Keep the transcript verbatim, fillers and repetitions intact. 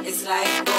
It's like